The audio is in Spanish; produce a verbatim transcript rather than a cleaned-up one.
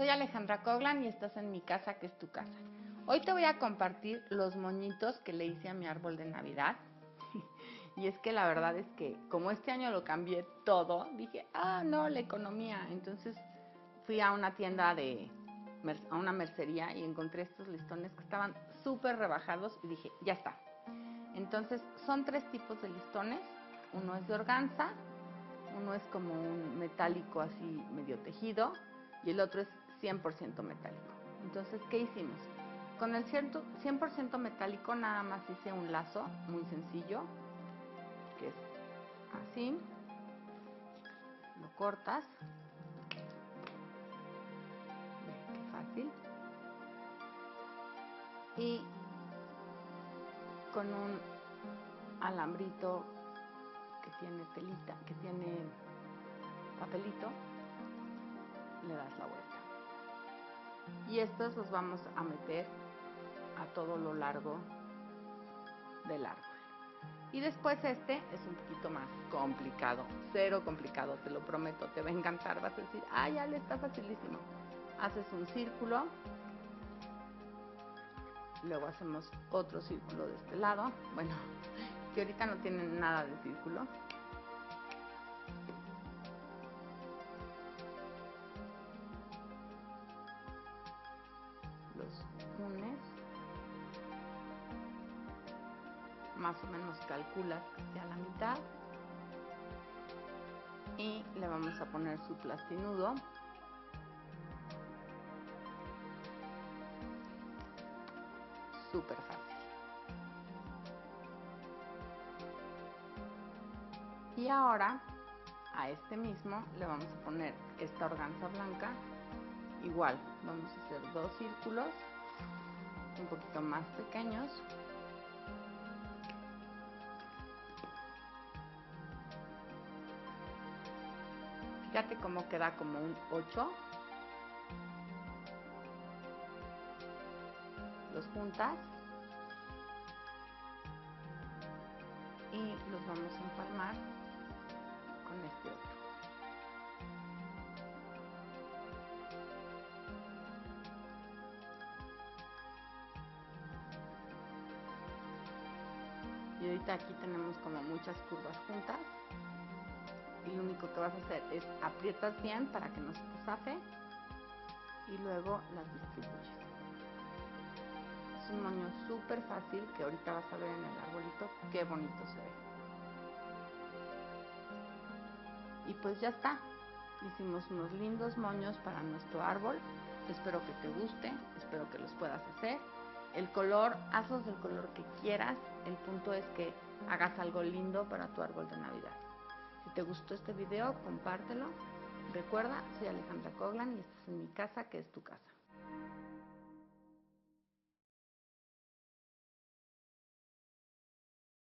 soy Alejandra Coghlan y estás en mi casa, que es tu casa. Hoy te voy a compartir los moñitos que le hice a mi árbol de Navidad. Y es que la verdad es que como este año lo cambié todo, dije, ah, no, la economía. Entonces fui a una tienda de, a una mercería y encontré estos listones que estaban súper rebajados y dije, ya está. Entonces son tres tipos de listones. Uno es de organza, uno es como un metálico así medio tejido y el otro es cien por ciento metálico. Entonces, ¿qué hicimos? Con el cien por ciento metálico nada más hice un lazo muy sencillo, que es así, lo cortas, qué fácil, y con un alambrito que tiene telita, que tiene papelito, le das la vuelta. Y estos los vamos a meter a todo lo largo del árbol. Y después este es un poquito más complicado, cero complicado, te lo prometo, te va a encantar, vas a decir, ah, ya le está facilísimo. Haces un círculo, luego hacemos otro círculo de este lado, bueno, que ahorita no tienen nada de círculo. Más o menos calculas que sea la mitad y le vamos a poner su plastinudo súper fácil. Y ahora a este mismo le vamos a poner esta organza blanca, igual vamos a hacer dos círculos un poquito más pequeños. Fíjate cómo queda como un ocho. Los juntas y los vamos a empalmar con este otro. Y ahorita aquí tenemos como muchas curvas juntas. Y lo único que vas a hacer es aprietas bien para que no se te zafe y luego las distribuyes. Es un moño súper fácil que ahorita vas a ver en el arbolito qué bonito se ve. Y pues ya está. Hicimos unos lindos moños para nuestro árbol. Espero que te guste, espero que los puedas hacer. El color, hazlos del color que quieras. El punto es que hagas algo lindo para tu árbol de Navidad. Si te gustó este video, compártelo. Recuerda, soy Alejandra Coghlan y estás en mi casa, que es tu casa.